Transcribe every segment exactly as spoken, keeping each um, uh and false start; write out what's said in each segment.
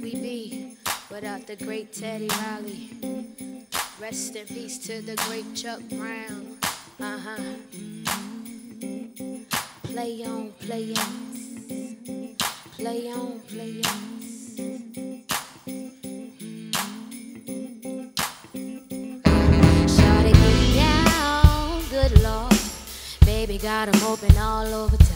would we be without the great Teddy Riley? Rest in peace to the great Chuck Brown. Uh-huh. Play on, play on. Play on, play on. Shawty, get down, good Lord. Baby got 'em open all over time.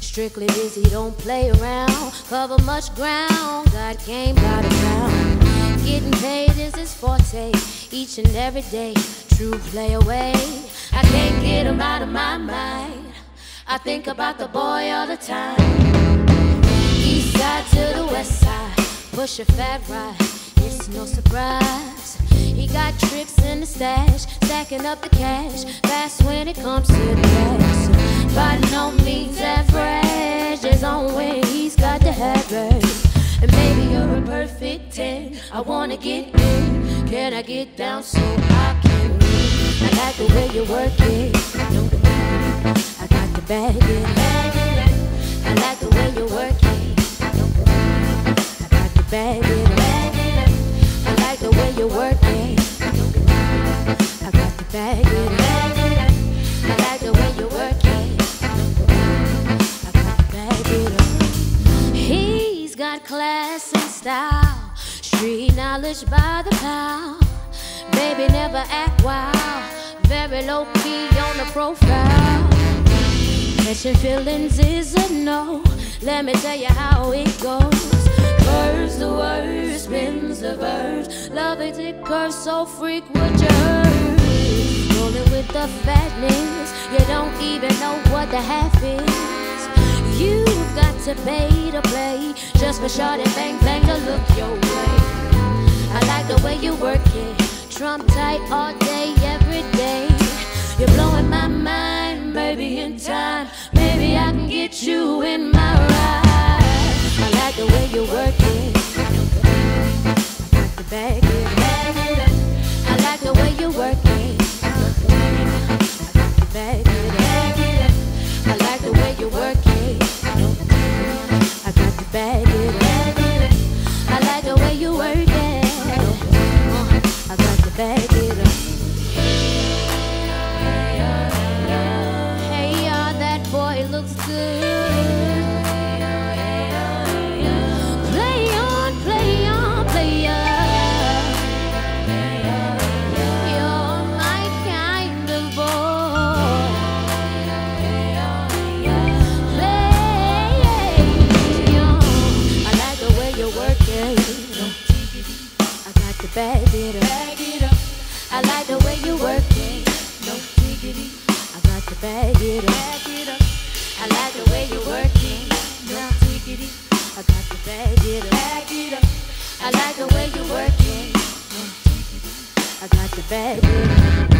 Strictly busy, don't play around. Cover much ground, got game by the pound. Getting paid is his forte, each and every day. True play away. I can't get him out of my mind. I think about the boy all the time. East side to the west side, push a fat ride. It's no surprise. He got tricks in the stash, stacking up the cash. Fast when it comes to the cash. By no means average, there's no way he's got the habit. And baby, you're a perfect ten. I wanna get in. Can I get down so I can win? I like the way you work it. I know the bag. I got the bag in. I like the way you work it. I know the bag. I got the bag in. I like the way you work it. I got the bag in. I like the way you work it. I got the bag in. He's got class and style, street knowledge by the pound. Baby, never act wild, very low-key on the profile. Catching feelings is a no, let me tell you how it goes. Curves the word, spins the verse, love it, it curves so frequent, jerks. Rolling with the fatness, you don't even know what the half is. You've got to pay to play, just for short and bang bang to look your way. I like the way you work it. Trump tight all day, every day. You're blowing my mind, maybe in time. Maybe I can get you in my ride. I like the way you work it. I got the bag in. I like the way you work it. I got the bag in. I like the way you work it. I got the bag in. I like the way you work it. I got the bag in. Hey, y'all, that boy looks good. Play on, play on, play on. You're my kind of boy. Play on. I like the way you work it. I got the bag. I like the way you work it. No diggity. I got to bag it up. I like the way you work it. No diggity. I got to bag it up. I like the way you work it. No diggity. I got to bag it up.